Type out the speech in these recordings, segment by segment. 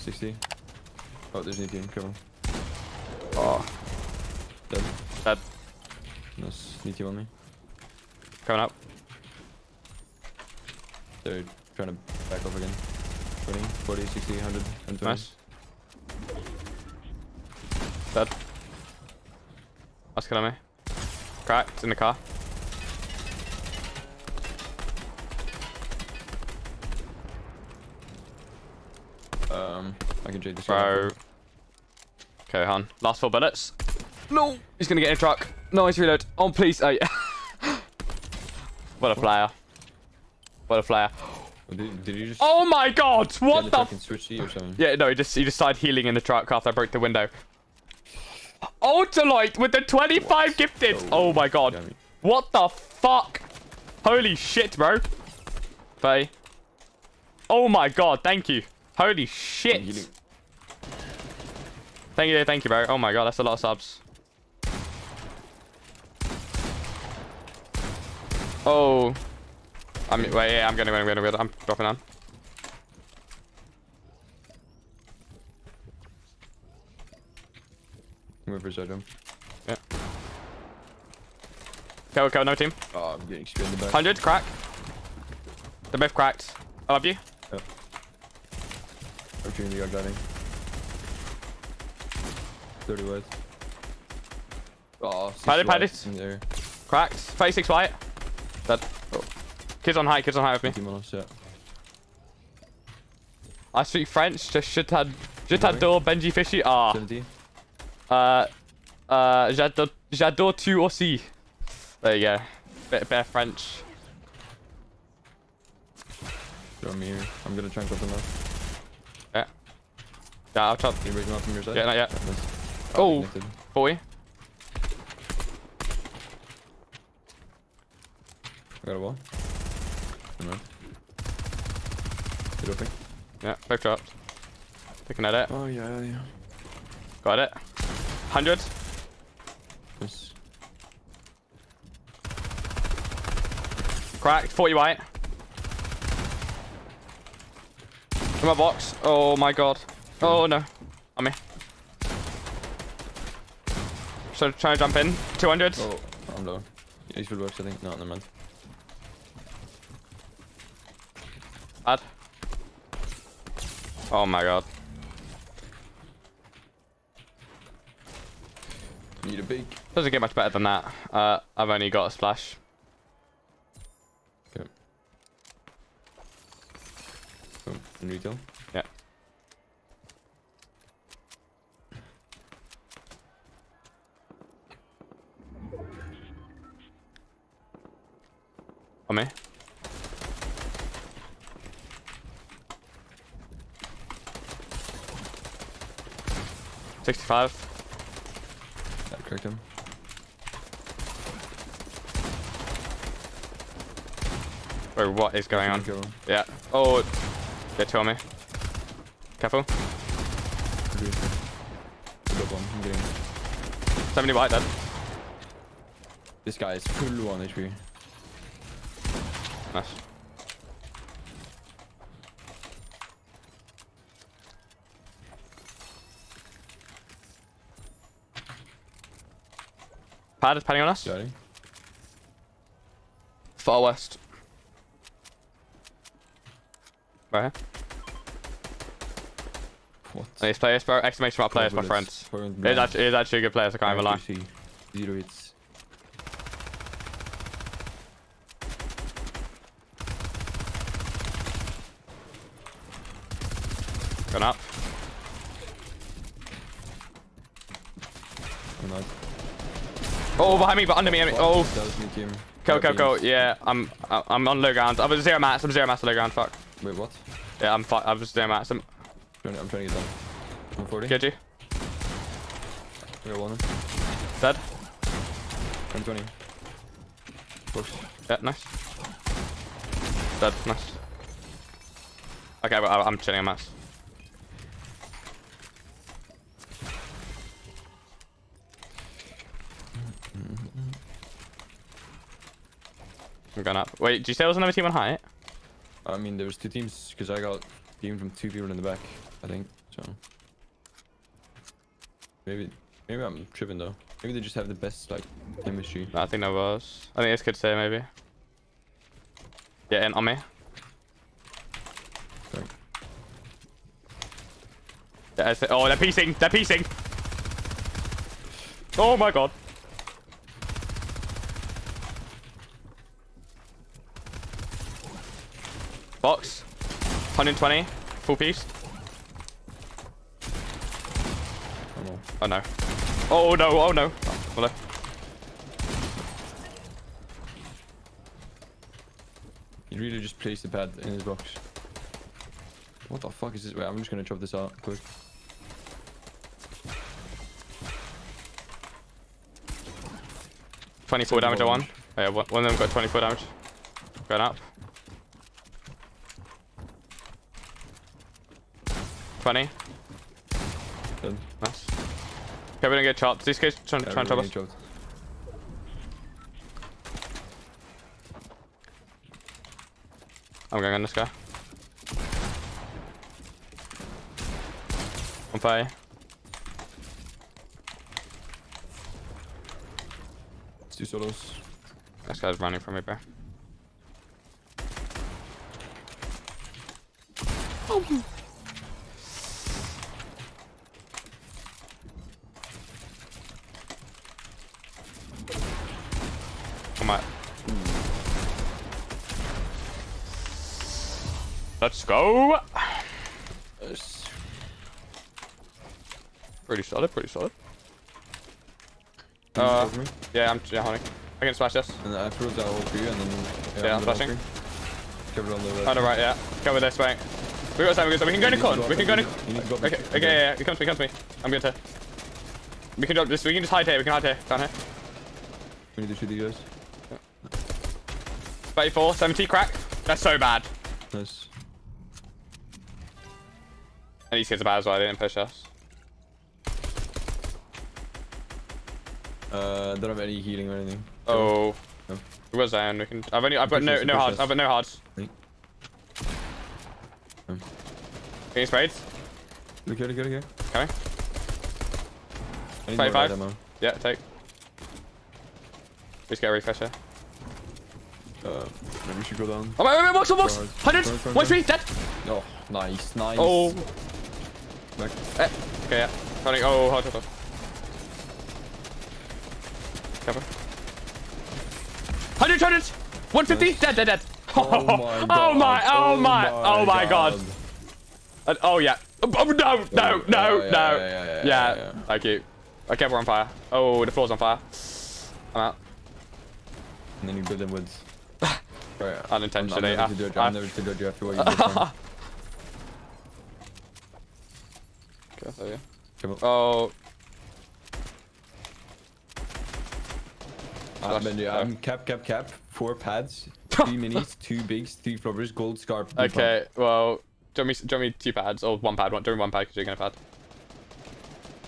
60. Oh, there's no team coming. Oh. Dead. Dead. Nice. New team on me. Coming up. They're trying to back off again. 20, 40, 60, 100, 120. Nice. Dead. That's killing me. Cracked in the car. I can trade this guy. Okay, hon. Last 4 bullets. No! He's gonna get in a truck. No, he's reload. Oh, please. Oh, yeah. What a player. What a player. Did you just... Oh my god! What the... Switch or something? Yeah, no, he just started healing in the truck after I broke the window. Oh, Deloitte with the 25 what? Gifted. So oh my god. Dummy. What the fuck? Holy shit, bro. Bay. Oh my god, thank you. Holy shit. Thank you, bro. Oh my god, that's a lot of subs. Oh. Wait, yeah, I'm gonna. I'm dropping on. Move for him. Yeah. Okay, no team. Oh, I'm getting screwed in the back. 100, crack. They're both cracked. I love you. Yep. I'm shooting the yard dining. 30 wide. Oh, padded. Cracked. 36 white. Dead. Oh. Kids on high with me. Team on us, yeah. I speak French, just had door, Benjyfishy. Ah. 70. J'adore tu aussi. There you go. Bit of French. Throw me here. I'm gonna try and drop them off. Yeah. Yeah, I'll chop. You break them off from your side? Yeah, not yet. Oh, boy. I got a wall. No. Good opening. Yeah, both dropped. Taking at it. Oh, yeah. Got it. 100. Yes. Cracked. 40 white. In my box. Oh my god. Oh no. I'm here. So trying to jump in. 200. Oh, I'm low. Yeah, these would work, I think. No, never mind. Bad. Oh my god. Need a beak. Doesn't get much better than that. I've only got a splash. Okay. Oh, and retail? Yeah. On me. $65. Cracked him. Bro, what is going on? Yeah. Oh, they're 2 on me. Careful. 70 white, dead. This guy is full 1 HP. Nice. Pad is padding on us. Johnny. Far west. Right here. What? These players, bro. Exclamation mark players, my friends. It is actually good players, I can't even lie. Zero hits. Gone up. Oh, nice. Oh, behind me, but under me. Oh. Go. Yeah, I'm on low ground. I was 0 mats. I'm 0 mats on low ground. Fuck. Wait, what? Yeah, I was 0 mats. I'm trying to get down. 140. Get you. We got 1. Dead. 120. Push. Yeah, nice. Dead. Nice. Okay, I'm chilling on mats. I'm going up. Wait, did you say there was another team on high? I mean, there was 2 teams because I got team from two people in the back, I think. So maybe I'm tripping though. Maybe they just have the best like chemistry. No, I think that was. I think this could say maybe. Yeah, and on me. Sorry. Yeah, oh, they're piecing. They're piecing. Oh my god. Box. 120. Full piece. Oh no. Oh no, oh no. Oh, hello. He really just placed the pad in his box. What the fuck is this? Wait, I'm just gonna chop this out quick. Damage on one. Oh, yeah, one of them got 24 damage. Going up. 20. Done. Nice. Okay, we don't get chopped. These guys trying to chop us. I'm going on this guy. On fire. It's two solos. This guy's running from me, bro. Oh. Let's go. Yes. Pretty solid, pretty solid. Yeah, yeah, honey. I can smash this. And I threw that all for you, and then yeah, I'm flashing. Cover on the left. On the right, yeah. Cover this way. We got time. We can go to con. We can go to. Okay, okay, yeah. He comes to me. I'm going to. We can drop this. We can just hide here. We can hide here. Down here. We need to shoot these guys. 34, 70, crack. That's so bad. Nice. And these kids are bad as well, they didn't push us. Don't have any healing or anything. Oh. No. It was Zion, we can... I've got no hards, I've got no hards. Getting spades? Okay. Coming. 35. Yeah, take. Just get a refresh here. Maybe we should go down. Oh, wait, box! 100! 103, dead! Oh, nice. Oh! Back. Okay, yeah. Oh, hard. Cover. 100! 150! Yes. Dead! Oh my god! Oh, yeah. Oh, no! Thank you. Okay, we're on fire. Oh, the floor's on fire. I'm out. And then you build in woods. Right. Unintentionally. I'm never to judge you after what you did. Okay, yeah. Oh. I'm cap. 4 pads, 3 minis, 2 bigs, 3 floppers, gold scarf. Okay, well, do you want me 2 pads or 1 pad? Do you want 1 pad because you're gonna pad?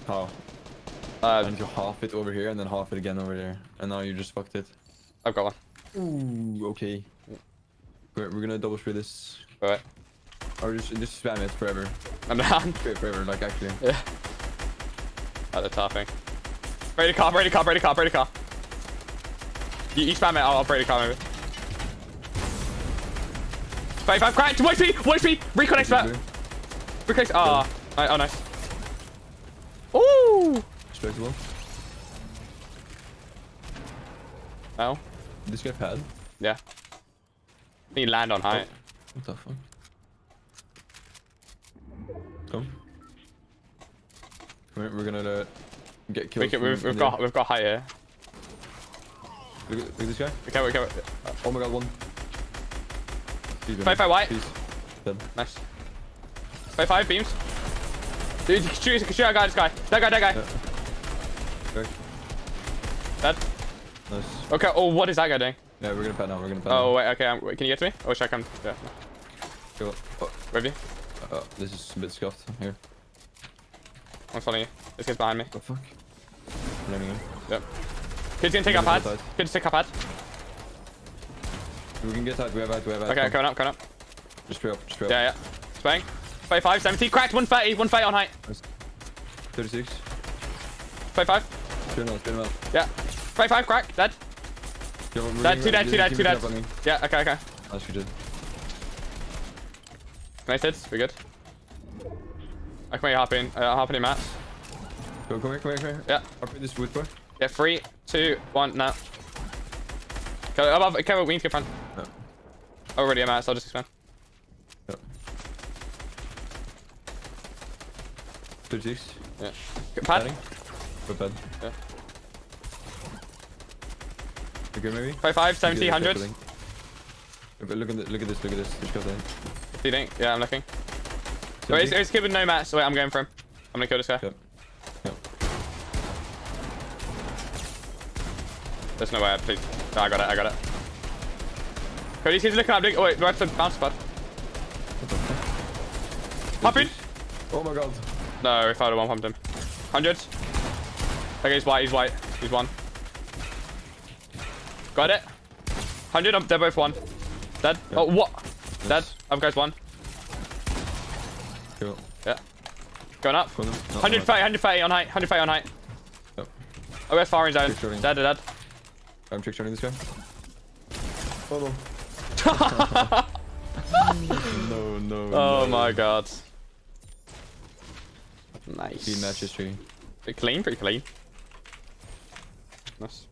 How? And you half it over here and then half it again over there, and now you just fucked it. I've got one. Ooh, okay. We're gonna double spray this. Alright. Or just spam it forever. I'm down. Forever, like actually. Yeah. At the top thing. Braid a car. You spam it, I'll braid a car maybe. 35, cracked! Watch me! Reconnect that! Reconnect. Ah. Oh, nice. Ooh! Respectable. Ow. Did this guy pad? Yeah. I think he land on height. Oh. What the fuck? We're gonna get killed. We've got height here. Look at this guy. We can. Oh my god, one. Five white. Dead. Nice. 5 beams. Dude, shoot our guy, That guy. Yeah. Dead. Nice. Okay, oh, what is that guy doing? Yeah, we're gonna pad now, Oh, wait, okay, wait, can you get to me? Oh, should I come? Yeah. Cool. Oh. Where are you? This is a bit scuffed. Here. I'm following you. This kid's behind me. What the fuck? I'm naming him. Yep. Kid's gonna take our pad. We can get out, we have out. Okay, coming up. Just straight up. Yeah. Spang. 45, 70, cracked, 130, 130 on height. 36. 45. Doing well. Yeah. 45, crack, dead. Yo, dead, two dead. Yeah, okay. That's good. Nice hits, we're good. I can make hop in, Matt. Come here. Yeah. Hop in this wood boy. Yeah, 3, 2, 1, now. Go above, cover, we need to get front. No. Already, I'm out, so I'll just expand. Yep. 36. Yeah. Pad? Good pad. Yeah. You good, maybe? 55, 70, 100. Look at this. Just go there. Do you think? Yeah, I'm looking. So wait, it's good with no match. So wait, I'm going for him. I'm gonna kill this guy. Yep. There's no way. Please. No, I got it. Cody's looking up. Oh wait, do I have to bounce pad? Hop in! Oh my god. No, if I had one pumped him. 100. Okay, he's white. He's one. Got it. 100. They're both one. Dead. Yep. Oh what? Yes. Dead. Other guy's one. Cool. Yeah. Going up. 130 on height. 130 on height. Yep. Oh, where's firing zone? Dead. I'm trick shotting this guy. Hold on. No. Oh my god. Nice. Clean match history. Pretty clean. Nice.